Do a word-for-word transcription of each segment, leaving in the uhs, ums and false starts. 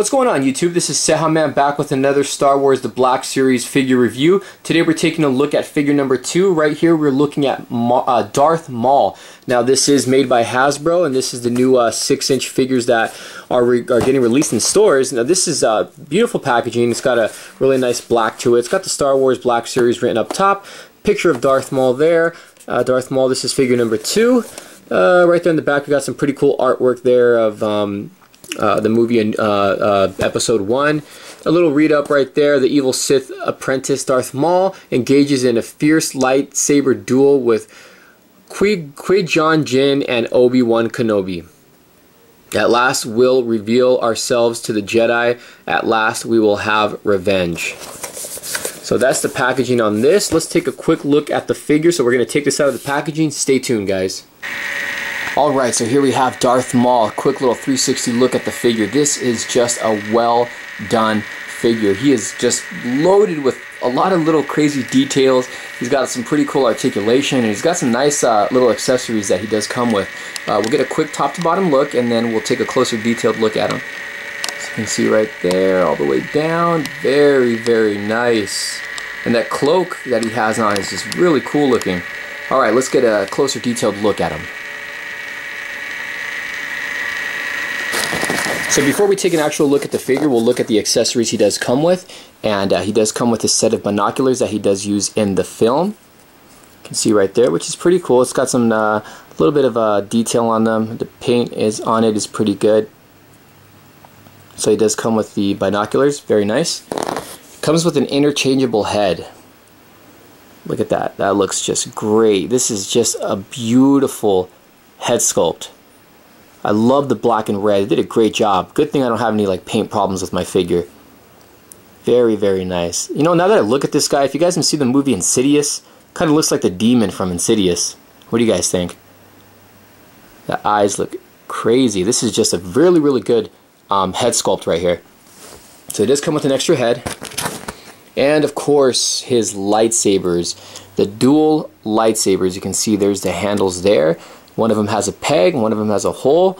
What's going on, YouTube? This is Seha Man back with another Star Wars The Black Series figure review. Today we're taking a look at figure number two. Right here we're looking at Ma uh, Darth Maul. Now this is made by Hasbro, and this is the new uh, six inch figures that are, re are getting released in stores. Now this is uh, beautiful packaging. It's got a really nice black to it. It's got the Star Wars Black Series written up top. Picture of Darth Maul there. Uh, Darth Maul, this is figure number two. Uh, right there in the back we got some pretty cool artwork there of um, Uh, the movie in uh, uh, episode one. A little read up right there. The evil Sith apprentice Darth Maul engages in a fierce lightsaber duel with Qui-Gon Jinn and Obi-Wan Kenobi. At last we'll reveal ourselves to the Jedi. At last we will have revenge. So that's the packaging on this. Let's take a quick look at the figure. So we're going to take this out of the packaging. Stay tuned, guys. Alright, so here we have Darth Maul. A quick little three sixty look at the figure. This is just a well done figure. He is just loaded with a lot of little crazy details. He's got some pretty cool articulation, and he's got some nice uh, little accessories that he does come with. Uh, we'll get a quick top to bottom look, and then we'll take a closer detailed look at him. As you can see right there, all the way down. Very, very nice. And that cloak that he has on is just really cool looking. Alright, let's get a closer detailed look at him. So before we take an actual look at the figure, we'll look at the accessories he does come with. And uh, he does come with a set of binoculars that he does use in the film. You can see right there, which is pretty cool. It's got some uh, little bit of uh, detail on them. The paint is on it is pretty good. So he does come with the binoculars. Very nice. Comes with an interchangeable head. Look at that. That looks just great. This is just a beautiful head sculpt. I love the black and red. They did a great job. Good thing I don't have any like paint problems with my figure. Very, very nice. You know, now that I look at this guy, if you guys have seen the movie Insidious, kind of looks like the demon from Insidious. What do you guys think? The eyes look crazy. This is just a really, really good um, head sculpt right here. So it does come with an extra head. And of course, his lightsabers. The dual lightsabers. You can see there's the handles there. One of them has a peg, one of them has a hole,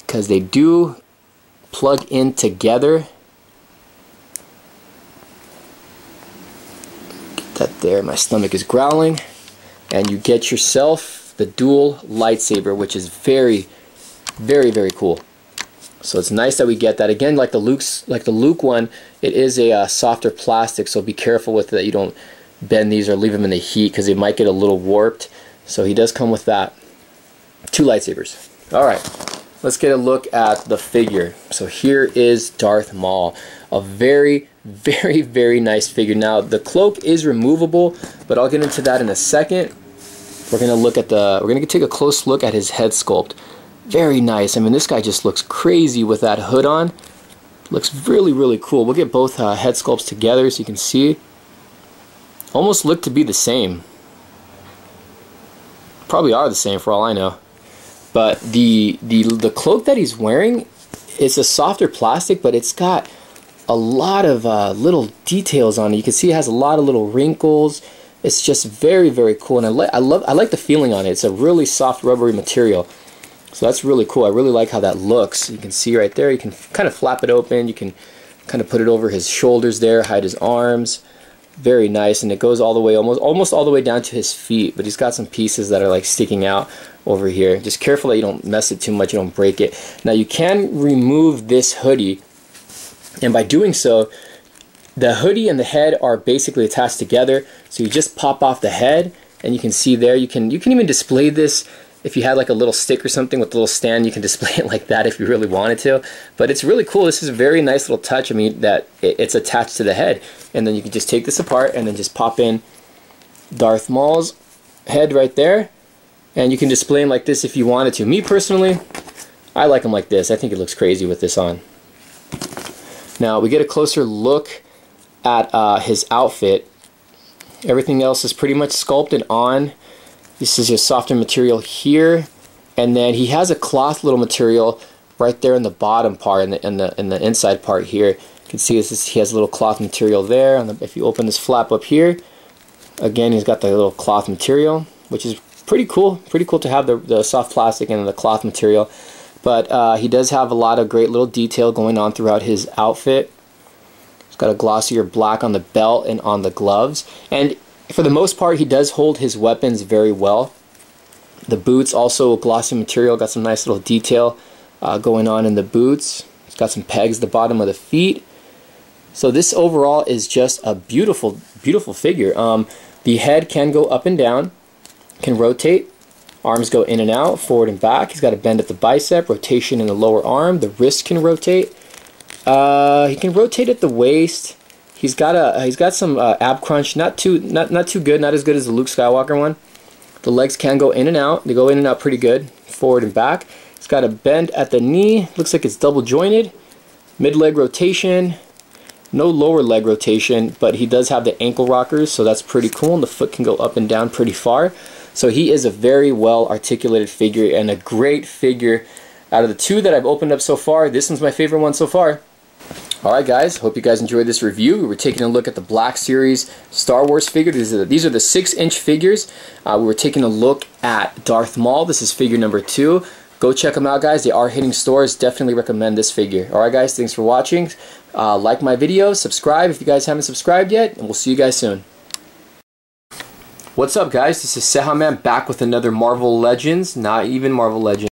because they do plug in together. Get that there, my stomach is growling. And you get yourself the dual lightsaber, which is very, very, very cool. So it's nice that we get that. Again, like the Luke's, like the Luke one, it is a uh, softer plastic, so be careful with that. You don't bend these or leave them in the heat, because they might get a little warped. So he does come with that. Two lightsabers. Alright, let's get a look at the figure. So here is Darth Maul. A very, very, very nice figure. Now, the cloak is removable, but I'll get into that in a second. We're going to look at the, we're going to take a close look at his head sculpt. Very nice. I mean, this guy just looks crazy with that hood on. Looks really, really cool. We'll get both uh, head sculpts together so you can see. Almost look to be the same. Probably are the same for all I know. But the, the the cloak that he's wearing, it's a softer plastic, but it's got a lot of uh, little details on it. You can see it has a lot of little wrinkles. It's just very, very cool, and I, li I, love, I like the feeling on it. It's a really soft, rubbery material. So that's really cool. I really like how that looks. You can see right there, you can kind of flap it open. You can kind of put it over his shoulders there, hide his arms. Very nice, and it goes all the way, almost almost all the way down to his feet, but he's got some pieces that are like sticking out over here. Just careful that you don't mess it too much, you don't break it. Now you can remove this hoodie, and by doing so, the hoodie and the head are basically attached together, so you just pop off the head, and you can see there, you can, you can even display this. If you had like a little stick or something with a little stand, you can display it like that if you really wanted to. But it's really cool. This is a very nice little touch. I mean, that it's attached to the head. And then you can just take this apart and then just pop in Darth Maul's head right there. And you can display him like this if you wanted to. Me personally, I like him like this. I think it looks crazy with this on. Now, we get a closer look at uh, his outfit. Everything else is pretty much sculpted on. This is his softer material here, and then he has a cloth little material right there in the bottom part, in the in the in the inside part here. You can see this is, he has a little cloth material there. On the, if you open this flap up here, again he's got the little cloth material, which is pretty cool. Pretty cool to have the the soft plastic and the cloth material. But uh, he does have a lot of great little detail going on throughout his outfit. He's got a glossier black on the belt and on the gloves. And for the most part, he does hold his weapons very well. The boots, also glossy material, got some nice little detail uh, going on in the boots. It's got some pegs at the bottom of the feet. So this overall is just a beautiful, beautiful figure. Um, the head can go up and down, can rotate. Arms go in and out, forward and back. He's got a bend at the bicep, rotation in the lower arm. The wrist can rotate. Uh, he can rotate at the waist. He's got a he's got some uh, ab crunch. Not too not not too good. Not as good as the Luke Skywalker one. The legs can go in and out. They go in and out pretty good, forward and back. He's got a bend at the knee. Looks like it's double jointed. Mid leg rotation. No lower leg rotation, but he does have the ankle rockers, so that's pretty cool. And the foot can go up and down pretty far. So he is a very well articulated figure and a great figure. Out of the two that I've opened up so far, this one's my favorite one so far. Alright guys, hope you guys enjoyed this review. We were taking a look at the Black Series Star Wars figure. These are the, these are the six inch figures. Uh, we were taking a look at Darth Maul. This is figure number two. Go check them out, guys. They are hitting stores. Definitely recommend this figure. Alright guys, thanks for watching. Uh, like my video, subscribe if you guys haven't subscribed yet, and we'll see you guys soon. What's up guys, this is Seha Man back with another Marvel Legends, not even Marvel Legends.